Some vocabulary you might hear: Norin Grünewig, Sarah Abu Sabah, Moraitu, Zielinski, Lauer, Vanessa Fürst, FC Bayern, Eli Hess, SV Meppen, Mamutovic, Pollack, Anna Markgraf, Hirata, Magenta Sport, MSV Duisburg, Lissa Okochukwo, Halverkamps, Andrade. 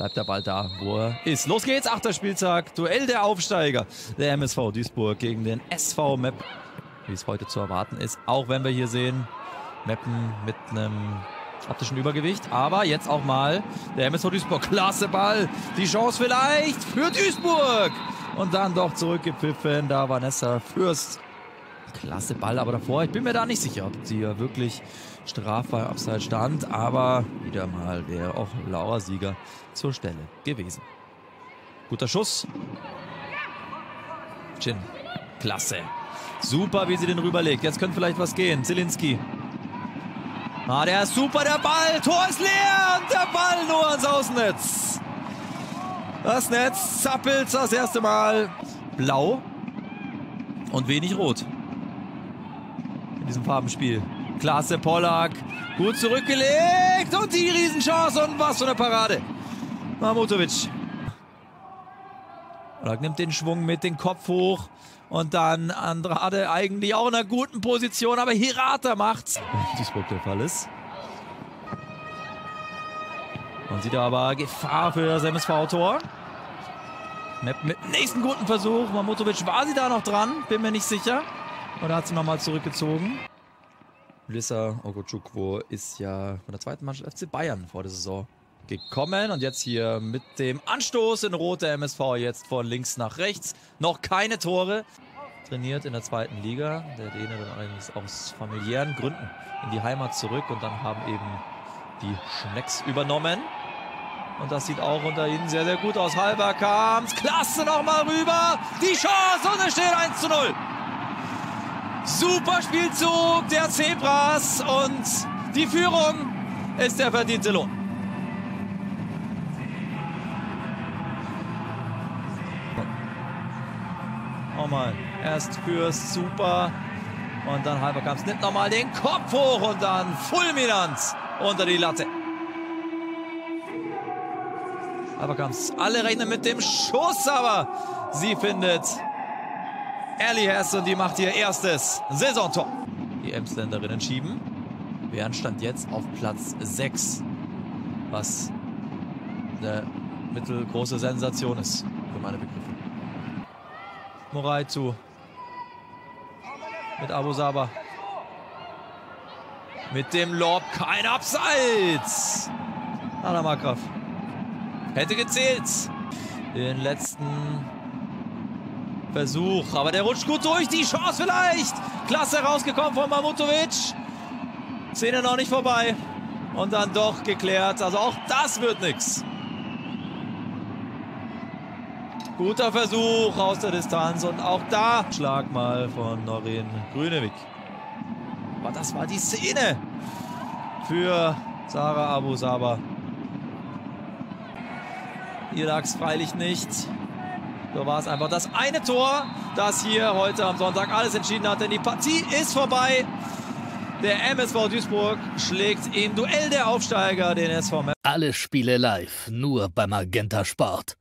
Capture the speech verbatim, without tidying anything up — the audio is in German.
bleibt der Ball da, wo er ist. Los geht's, achter Spieltag, Duell der Aufsteiger. Der M S V Duisburg gegen den S V Meppen, wie es heute zu erwarten ist. Auch wenn wir hier sehen, Meppen mit einem optischen Übergewicht. Aber jetzt auch mal der M S V Duisburg. Klasse Ball, die Chance vielleicht für Duisburg. Und dann doch zurückgepfiffen, da Vanessa Fürst. Klasse Ball, aber davor, ich bin mir da nicht sicher, ob sie ja wirklich straffrei abseits stand, aber wieder mal wäre auch Lauer Sieger zur Stelle gewesen. Guter Schuss. Chin. Klasse. Super, wie sie den rüberlegt. Jetzt könnte vielleicht was gehen. Zielinski. Ah, der ist super, der Ball. Tor ist leer und der Ball nur ans Außennetz. Das Netz zappelt das erste Mal. Blau und wenig rot in diesem Farbenspiel. Klasse, Pollack. Gut zurückgelegt. Und die Riesenchance. Und was für eine Parade. Mamutovic. Pollack nimmt den Schwung mit, den Kopf hoch. Und dann Andrade eigentlich auch in einer guten Position. Aber Hirata macht's. Duisburg der Fall ist. Man sieht aber Gefahr für das M S V-Tor. Meppen mit dem nächsten guten Versuch. Mamutovic, war sie da noch dran? Bin mir nicht sicher. Oder hat sie nochmal zurückgezogen? Lissa Okochukwo ist ja von der zweiten Mannschaft F C Bayern vor der Saison gekommen. Und jetzt hier mit dem Anstoß in Rot der M S V jetzt von links nach rechts. Noch keine Tore. Trainiert in der zweiten Liga. Der Däne dann allerdings aus familiären Gründen in die Heimat zurück. Und dann haben eben die Schnecks übernommen. Und das sieht auch unter ihnen sehr, sehr gut aus. Halverkamps, klasse, nochmal rüber. Die Chance und es steht eins zu null. Super Spielzug der Zebras und die Führung ist der verdiente Lohn. Nochmal, erst Fürst, super. Und dann Halverkamps nimmt nochmal den Kopf hoch und dann fulminant unter die Latte. Halverkamps, alle rechnen mit dem Schuss, aber sie findet Eli Hess und die macht ihr erstes Saisontor. Die Emsländerinnen schieben. Bayern stand jetzt auf Platz sechs, was eine mittelgroße Sensation ist, für meine Begriffe. Moraitu mit Abu Sabah. Mit dem Lob kein Abseits. Anna Markgraf hätte gezählt. Den letzten Versuch, aber der rutscht gut durch, die Chance vielleicht. Klasse rausgekommen von Mamutovic. Szene noch nicht vorbei. Und dann doch geklärt, also auch das wird nichts. Guter Versuch aus der Distanz und auch da Schlag mal von Norin Grünewig. Aber das war die Szene für Sarah Abu Sabah. Hier lag es freilich nicht. So war es einfach das eine Tor, das hier heute am Sonntag alles entschieden hat. Denn die Partie ist vorbei. Der M S V Duisburg schlägt im Duell der Aufsteiger den S V Meppen. Alle Spiele live, nur bei Magenta Sport.